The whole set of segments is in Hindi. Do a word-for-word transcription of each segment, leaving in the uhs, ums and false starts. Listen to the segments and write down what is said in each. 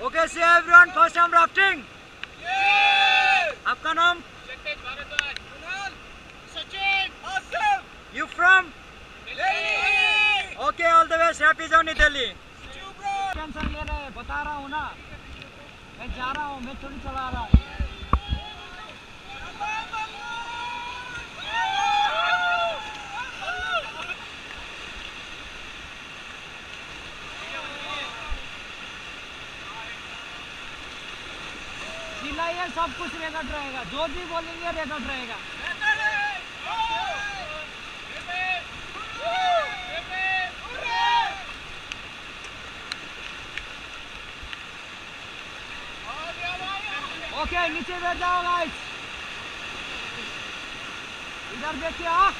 Okay, say everyone, first time rafting. Yes. Aapka naam? Sachin Bharadwaj. Kunal. Sachin. Awesome. You from? Delhi. Okay, all the way. Happy journey, Delhi. You bro. Tension le rahe, bata raha hu na. Main ja raha hu, main thodi chala raha hu. ये सब कुछ रिकॉर्ड रहेगा, जो भी बोलेंगे रिकॉर्ड रहेगा। ओके, नीचे बैठ जाओ गाइस। इधर देखिए आप।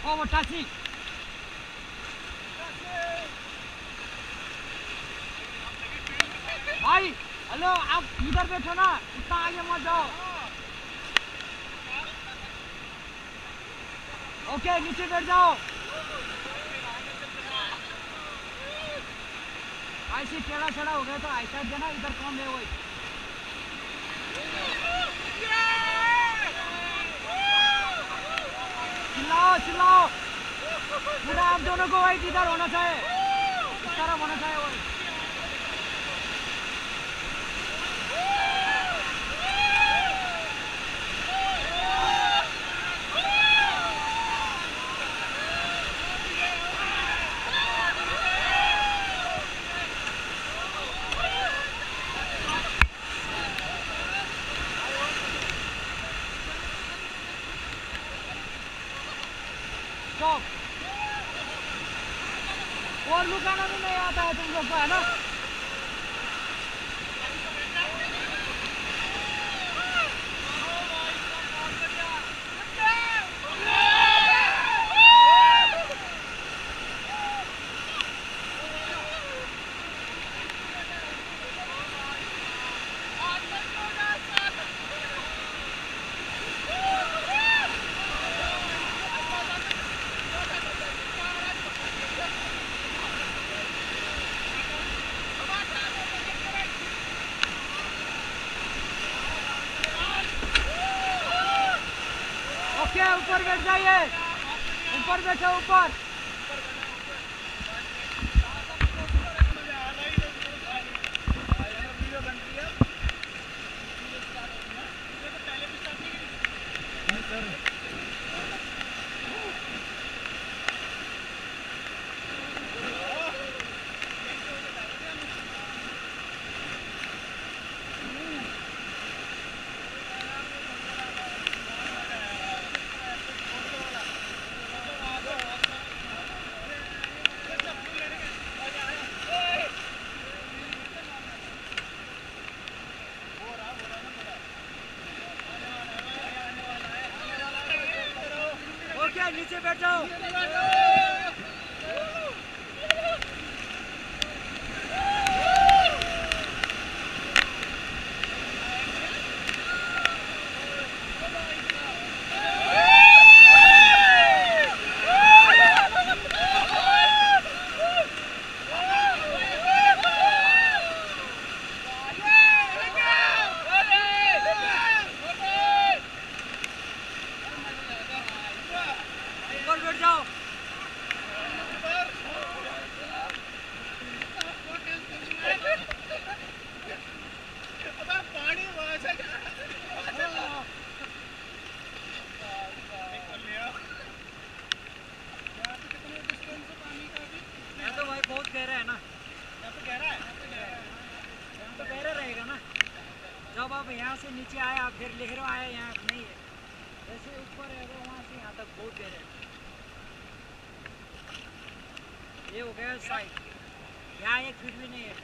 Forward touching. भाई, हेलो आप इधर बैठो ना, इतना आगे मत जाओ। ओके, नीचे बैठ जाओ। ऐसे टेढ़ा चढ़ा हो गया तो ऐसा देना, इधर कौन है वो? चिल्लाओ चिल्लाओ, पूरा आप दोनों को वही इधर होना चाहिए, इस तरफ होना चाहिए वही। Stop. और लुकाना भी नहीं आता है तुम लोग को, है ना? ऊपर बैठ जाइए, ऊपर बैठो ऊपर। नीचे बैठ जाओ। जब आप यहाँ से नीचे आए, आप फिर लहरों आए, यहाँ नहीं है, जैसे ऊपर है वो वहाँ से यहाँ तक बहुत गहरा है। ये हो गया साइड, यहाँ एक फीट भी नहीं है।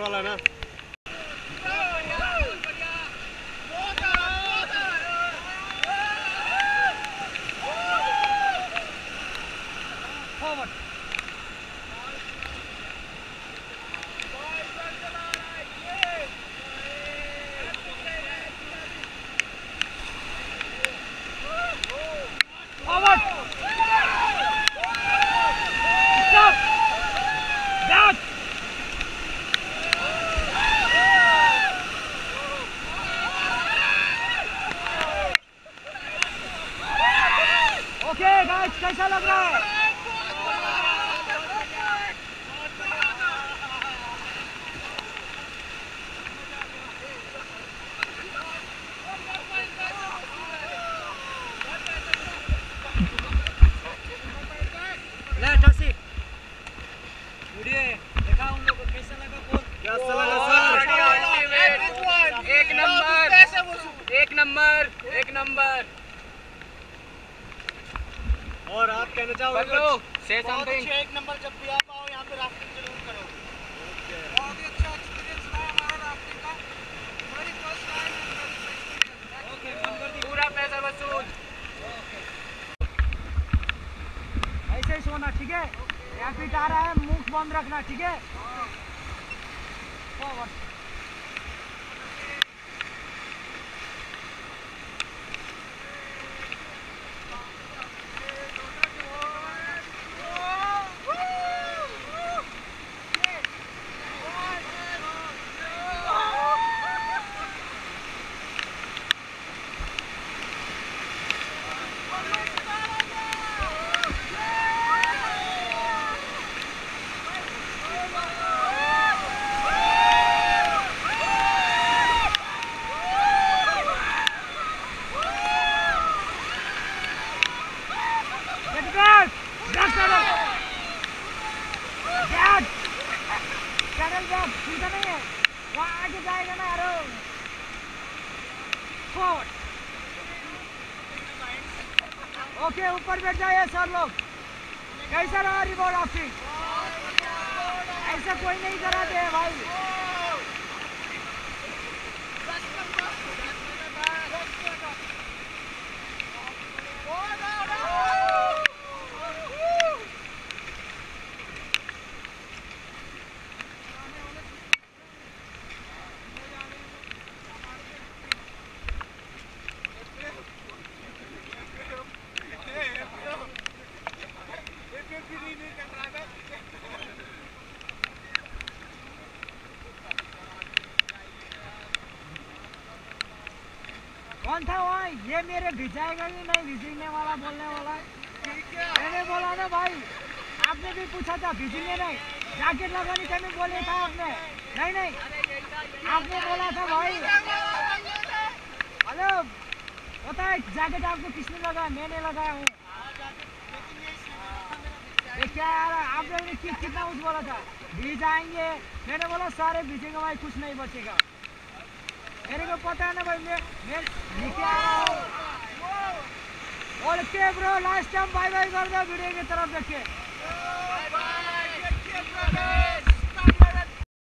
போறலானா कैसा लग रहा है? देखा उन लोगों को कैसा लगा बोल? कैसा लगा सर? एक नंबर, एक नंबर, एक नंबर। और आप कहना चाहो से समथिंग एक नंबर जब भी आप आओ यहाँ पे राफ्टिंग जरूर करो। बहुत ही अच्छा एक्सपीरियंस रहा हमारा राफ्टिंग का। हमारी फर्स्ट टाइम। ओके नंबर पूरा पैसा वसूल। ऐसे ही सोना ठीक है? यहाँ पे जा रहा है मुंह बंद रखना ठीक है? ओके ऊपर बैठ जाइए सर लोग। कैसा रहा रिबॉर्ड आपकी? ऐसा कोई नहीं कराते है भाई। कौन था वहाँ? ये मेरे भिजाएगा कि नहीं भिजने वाला बोलने वाला? मैंने बोला ना भाई, आपने भी पूछा था भिजने नहीं, जैकेट लगाने के लिए बोले था आपने, नहीं नहीं, आपने बोला था भाई। हेलो, पता है जैकेट आपको किसने लगाया? मैंने लगाया हूँ। ये क्या यार, आपने कितना कुछ बोला था? भिजाएंगे, मैंने बोला सारे भिजेंगे भाई, कुछ नहीं बचेगा। मेरे को पता है ना भाई, मैं मैं नीचे आ रहा हूँ। Okay bro, last time bye bye कर दो वीडियो की तरफ देख के।